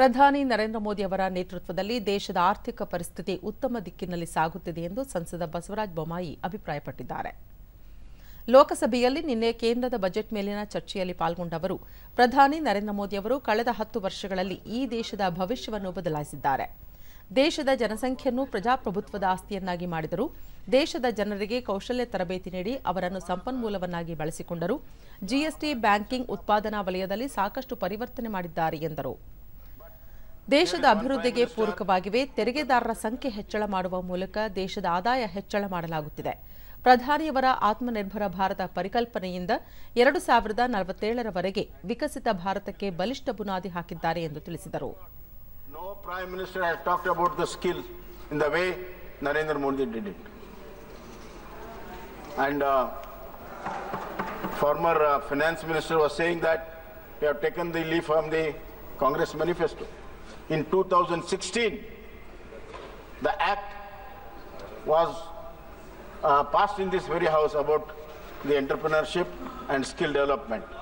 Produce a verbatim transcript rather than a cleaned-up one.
ಪ್ರಧಾನಿ ನರೇಂದ್ರ ಮೋದಿ ಅವರ ನೇತೃತ್ವದಲ್ಲಿ ದೇಶದ ಆರ್ಥಿಕ ಪರಿಸ್ಥಿತಿ ಉತ್ತಮ ದಿಕ್ಕಿನಲ್ಲಿ ಸಾಗುತ್ತಿದೆ ಎಂದು ಸಂಸದ ಬಸವರಾಜ ಬೊಮ್ಮಾಯಿ ಅಭಿಪ್ರಾಯಪಟ್ಟಿದ್ದಾರೆ. ಲೋಕಸಭೆಯಲ್ಲಿ ನಿನ್ನೆ ಕೇಂದ್ರದ ಬಜೆಟ್ ಮೇಲಿನ ಚರ್ಚೆಯಲ್ಲಿ ಪಾಲ್ಗೊಂಡ ಅವರು ಪ್ರಧಾನಿ ನರೇಂದ್ರ ಮೋದಿ ಅವರು ಕಳೆದ ಹತ್ತು ವರ್ಷಗಳಲ್ಲಿ ಈ ದೇಶದ ಭವಿಷ್ಯವನ್ನು ಬದಲಾಯಿಸಿದ್ದಾರೆ. ದೇಶದ ಜನಸಂಖ್ಯೆಯನ್ನು ಪ್ರಜಾಪ್ರಭುತ್ವದ ಆಸ್ತಿಯನ್ನಾಗಿ ಮಾಡಿದರು. ದೇಶದ ಜನರಿಗೆ ಕೌಶಲ್ಯ ತರಬೇತಿ ನೀಡಿ ಅವರನ್ನು ಸಂಪನ್ಮೂಲವನ್ನಾಗಿ ಬಳಸಿಕೊಂಡರು. ಜಿಎಸ್ಟಿ ಬ್ಯಾಂಕಿಂಗ್ ಉತ್ಪಾದನಾ ವಲಯದಲ್ಲಿ ಸಾಕಷ್ಟು ಪರಿವರ್ತನೆ ಮಾಡಿದ್ದಾರೆ ಎಂದರು. ದೇಶದ ಅಭಿವೃದ್ಧಿಗೆ ಪೂರಕವಾಗಿವೆ. ತೆರಿಗೆದಾರರ ಸಂಖ್ಯೆ ಹೆಚ್ಚಳ ಮಾಡುವ ಮೂಲಕ ದೇಶದ ಆದಾಯ ಹೆಚ್ಚಳ ಮಾಡಲಾಗುತ್ತಿದೆ. ಪ್ರಧಾನಿಯವರ ಆತ್ಮನಿರ್ಭರ ಭಾರತ ಪರಿಕಲ್ಪನೆಯಿಂದ ಎರಡು ಸಾವಿರದ ನಲವತ್ತೇಳರವರೆಗೆ ವಿಕಸಿತ ಭಾರತಕ್ಕೆ ಬಲಿಷ್ಠ ಬುನಾದಿ ಹಾಕಿದ್ದಾರೆ ಎಂದು ತಿಳಿಸಿದರು. No Prime Minister has talked about the skill in the way Narendra Modi did it. And uh, former uh, Finance Minister was saying that we have taken the leaf from the Congress Manifesto. In two thousand sixteen, the act was uh, passed in this very house about the entrepreneurship and skill development.